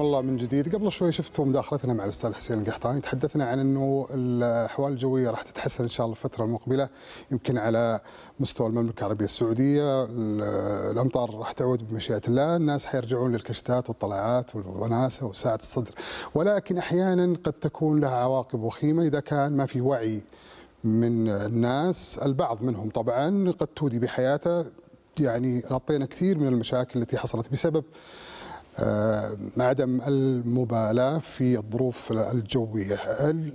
والله من جديد. قبل شوي شفتوا مداخلتنا مع الأستاذ حسين القحطاني، تحدثنا عن أنه الأحوال الجوية راح تتحسن إن شاء الله الفترة المقبلة، يمكن على مستوى المملكة العربية السعودية. الأمطار راح تعود بمشيئة الله، الناس حيرجعون للكشتات والطلعات والوناسة وساعة الصدر، ولكن أحيانا قد تكون لها عواقب وخيمة إذا كان ما في وعي من الناس. البعض منهم طبعا قد تودي بحياته، يعني غطينا كثير من المشاكل التي حصلت بسبب عدم المبالاة في الظروف الجوية.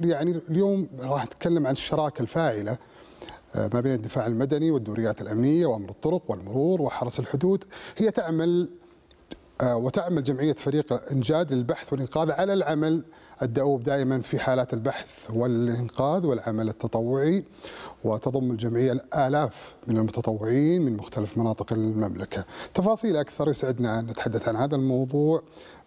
يعني اليوم راح نتكلم عن الشراكة الفاعلة ما بين الدفاع المدني والدوريات الأمنية وأمن الطرق والمرور وحرس الحدود. هي تعمل جمعية فريق إنجاد للبحث والانقاذ على العمل الدؤوب دائما في حالات البحث والانقاذ والعمل التطوعي، وتضم الجمعية الآلاف من المتطوعين من مختلف مناطق المملكة. تفاصيل أكثر يسعدنا أن نتحدث عن هذا الموضوع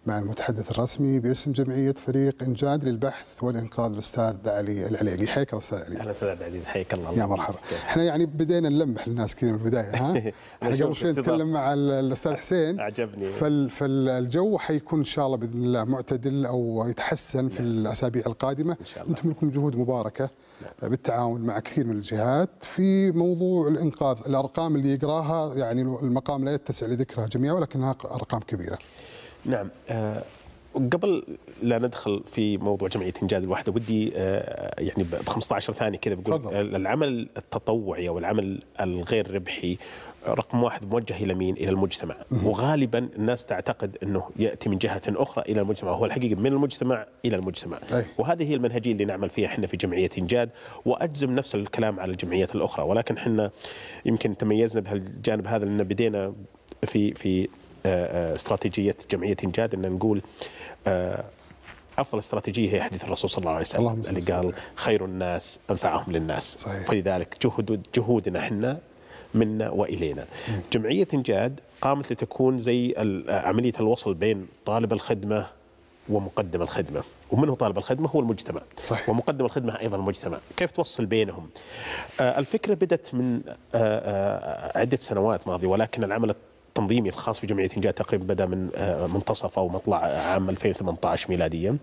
مع المتحدث الرسمي باسم جمعية فريق إنجاد للبحث والانقاذ الأستاذ علي العقيلي. حياك الأستاذ علي. أهلا أستاذ عبد العزيز، حياك الله. يا مرحبا. إحنا يعني بدينا نلمح للناس كذا من البداية، ها؟ إحنا قبل شوي نتكلم مع الأستاذ حسين. عجبني. فالجو حيكون إن شاء الله بإذن الله معتدل أو يتحسن في الأسابيع القادمة. إن شاء الله. أنتم لكم جهود مباركة بالتعاون مع كثير من الجهات في موضوع الإنقاذ. الأرقام اللي يقراها يعني المقام لا يتسع لذكرها جميعا، ولكنها أرقام كبيرة. نعم، قبل لا ندخل في موضوع جمعية إنجاد الواحدة ودي يعني ب 15 ثانية كذا بقول فضل. العمل التطوعي أو العمل الغير ربحي رقم واحد موجه إلى مين؟ إلى المجتمع، وغالبا الناس تعتقد أنه يأتي من جهة أخرى إلى المجتمع، وهو الحقيقة من المجتمع إلى المجتمع. وهذه هي المنهجية اللي نعمل فيها احنا في جمعية إنجاد، وأجزم نفس الكلام على الجمعيات الأخرى، ولكن احنا يمكن تميزنا بهالجانب هذا لأن بدينا في استراتيجية جمعية إنجاد أن نقول أفضل استراتيجية هي حديث الرسول صلى الله عليه وسلم اللي قال خير الناس أنفعهم للناس. صحيح. فلذلك جهودنا احنا منا وإلينا. جمعية إنجاد قامت لتكون زي عملية الوصل بين طالب الخدمة ومقدم الخدمة، ومنه طالب الخدمة هو المجتمع. صحيح. ومقدم الخدمة أيضا المجتمع، كيف توصل بينهم؟ الفكرة بدت من عدة سنوات ماضية، ولكن العمل التنظيمي الخاص في جمعية إنجاد تقريبا بدأ من منتصف أو مطلع عام 2018 ميلاديا،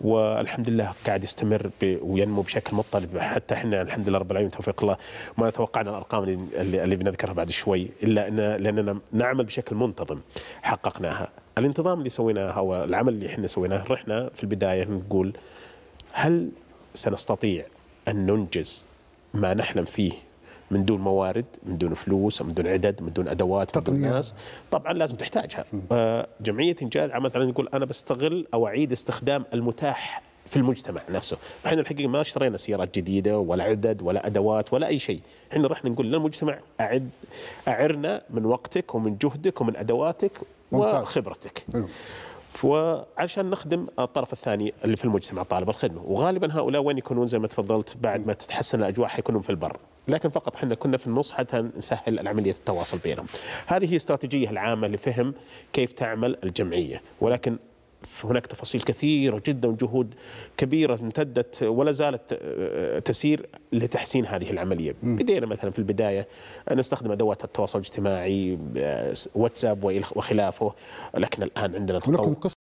والحمد لله قاعد يستمر وينمو بشكل مطلب. حتى احنا الحمد لله رب العالمين توفيق الله ما توقعنا الأرقام اللي بنذكرها بعد شوي، إلا لأننا نعمل بشكل منتظم حققناها. الانتظام اللي سويناه أو العمل اللي احنا سويناه، رحنا في البداية نقول هل سنستطيع أن ننجز ما نحلم فيه من دون موارد، من دون فلوس، من دون عدد، من دون أدوات، من دون ناس؟ طبعا لازم تحتاجها. جمعية إنجاد عملت على نقول أنا بستغل أو أعيد استخدام المتاح في المجتمع نفسه. احنا الحقيقة ما اشترينا سيارات جديدة ولا عدد ولا أدوات ولا أي شيء، احنا رحنا نقول للمجتمع أعرنا من وقتك ومن جهدك ومن أدواتك وخبرتك. وعشان نخدم الطرف الثاني اللي في المجتمع طالب الخدمة، وغالبا هؤلاء وين يكونون زي ما تفضلت بعد ما تتحسن الأجواء حيكونون في البر، لكن فقط احنا كنا في النص حتى نسهل عملية التواصل بينهم. هذه هي استراتيجية العامة لفهم كيف تعمل الجمعية، ولكن هناك تفاصيل كثيرة جدا وجهود كبيرة امتدت ولا زالت تسير لتحسين هذه العملية. بدينا مثلا في البداية نستخدم أدوات التواصل الاجتماعي واتساب وخلافه، لكن الآن عندنا تطور.